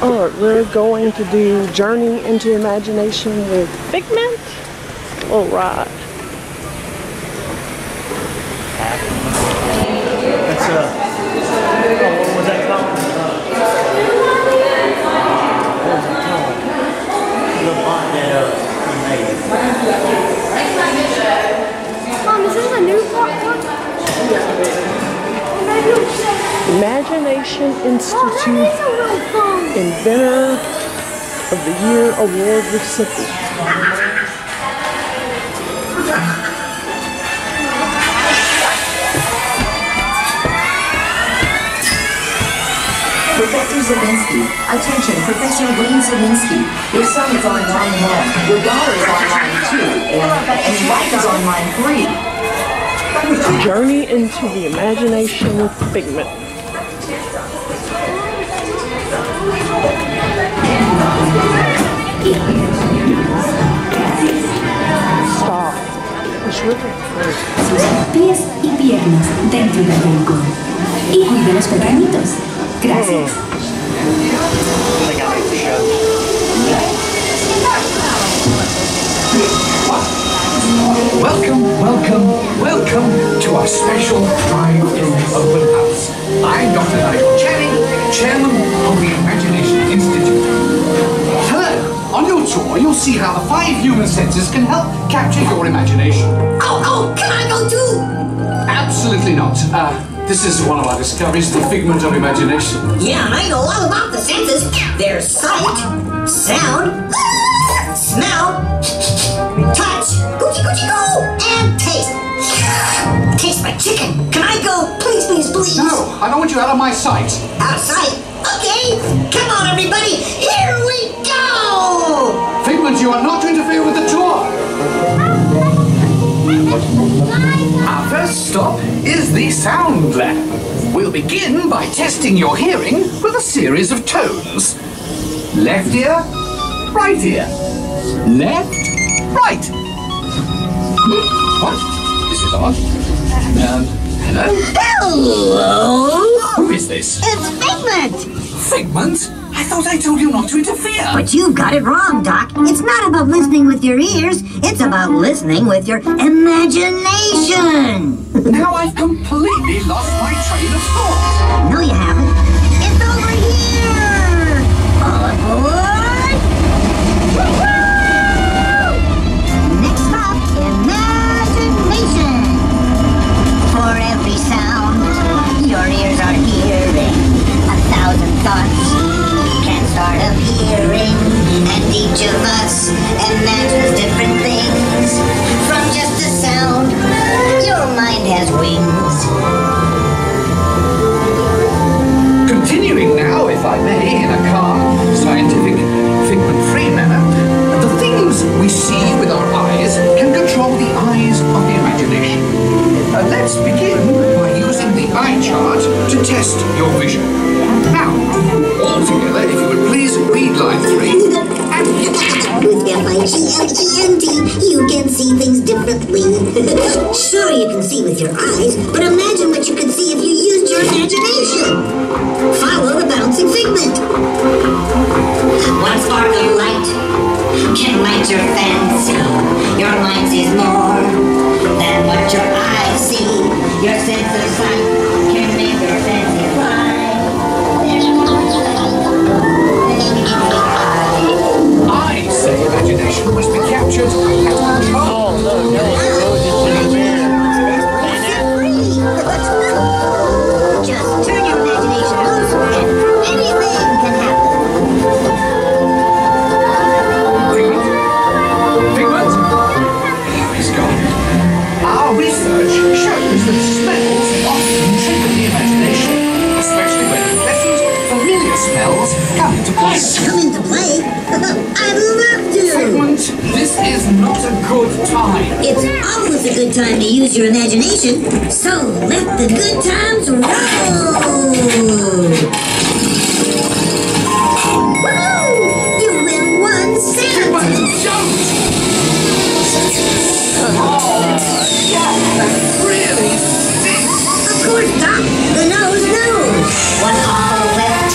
Alright, we're going to do Journey into Imagination with Figment. Alright. That's what was that called? Mom, is this a new platform? Imagination Institute. Oh, Inventor of the Year Award recipient. Professor Zavinsky, attention, Professor Wayne Zavinsky. Your son is on line 1, your daughter is on line 2, and your wife is on line 3. Journey into the Imagination with Figment. Stop. It's really first. Sus pies y piernas dentro del rincón. Y cuide los pequeñitos. Gracias. Welcome, welcome, welcome to our special drive in open house. I'm Dr. Nigel Cherry, Chairman of the Imagination Institute. On your tour, you'll see how the 5 human senses can help capture your imagination. Oh, can I go too? Absolutely not. This is one of our discoveries, the figment of imagination. Yeah, I know all about the senses. There's sight, sound, smell, touch, coochie coochie go, and taste. Taste my chicken. Can I go? Please, please, please. No, I don't want you out of my sight. Out of sight? Okay. Come on, everybody. Here we go. Figment, you are not to interfere with the tour. Our first stop is the sound lab. We'll begin by testing your hearing with a series of tones. Left ear, right ear. Left, right. What? This is odd. Hello? Hello? Who is this? It's Figment. Figment? I thought I told you not to interfere. But you got it wrong, Doc. It's not about listening with your ears. It's about listening with your imagination. Now I've completely lost my train of thought. No, you haven't. It's over here. All aboard. Woo-hoo! Next stop, imagination. For every sound, your ears are hearing. 1,000 thoughts. Start of hearing, and each of us imagines different things. From just the sound, your mind has wings. Continuing now, if I may, in a calm, scientific, figment-free manner, the things we see with our eyes can control the eyes of the imagination. Let's begin by using the eye chart to test your vision. Now. All together, if you would please read line 3. With MIGMENT, you can see things differently. Sure, you can see with your eyes, but imagine what you could see if you used your imagination. Follow the bouncing figment. One spark of light can light your fancy. Your mind sees more than what your eyes see. Your sense of sight can make your fancy fly. I say imagination must be captured and controlled. Oh, no, no. It's always a good time to use your imagination, so let the good times roll! Woo! You win 1 cent! Oh, yeah, that really stinks! Of course, Doc, the nose knows! What's all left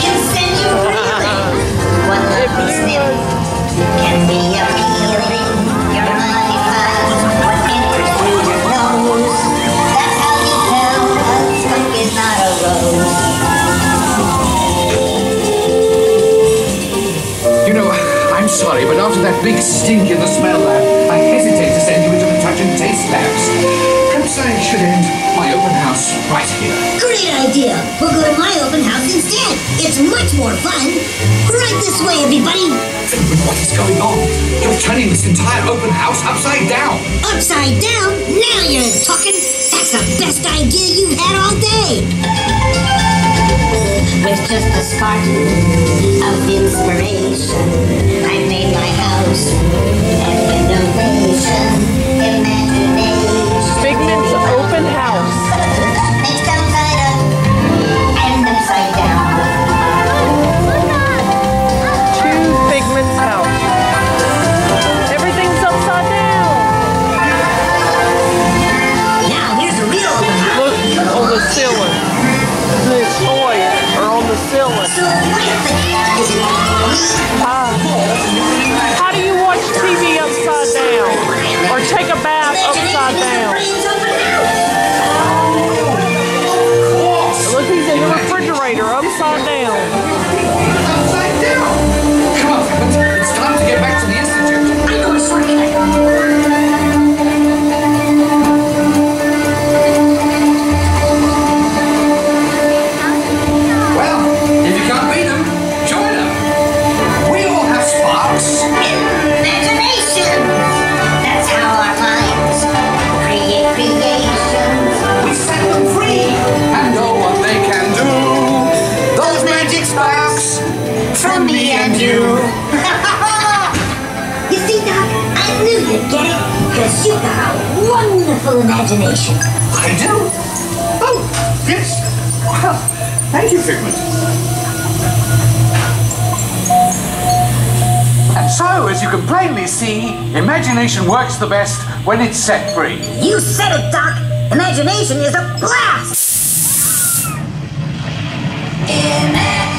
can send you sorry, but after that big stink in the smell lab, I hesitate to send you into the touch and taste labs. Perhaps I should end my open house right here. Great idea! We'll go to my open house instead. It's much more fun. Right this way, everybody. What is going on? You're turning this entire open house upside down. Upside down? Now you're talking. That's the best idea you've had all day. With just a spartan of inspiration, I made my house an innovation. Imagination. Figment's open house. It's upside up and upside down. To Figment's house. Everything's upside down. Now here's the real open house. Look on the ceiling. It's toys. How do you watch TV upside down? Or take a bath upside down? Look, he's in the refrigerator upside down. Upside down? Come on, it's time to get back to the Institute. I know it's working. Imagination! That's how our minds create creations. We set them free and know what they can do. Those magic sparks from me and you. You see, Doc, I knew you'd get it because you got a wonderful imagination. I do? Oh, yes. Well, thank you, Figment. And so, as you can plainly see, imagination works the best when it's set free. You said it, Doc! Imagination is a blast! Imagination.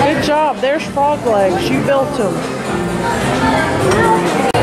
Good job, there's frog legs. You built them.